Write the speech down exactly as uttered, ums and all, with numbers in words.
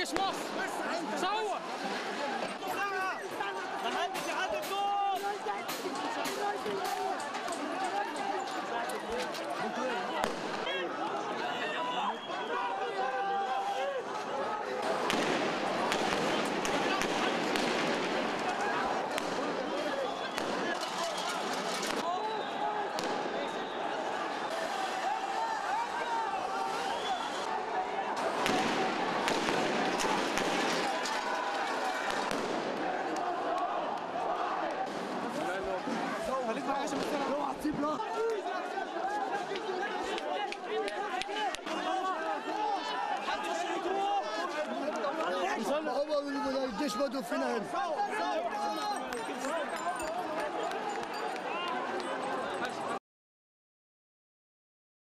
geschmack. Sauer. I'm going to go to the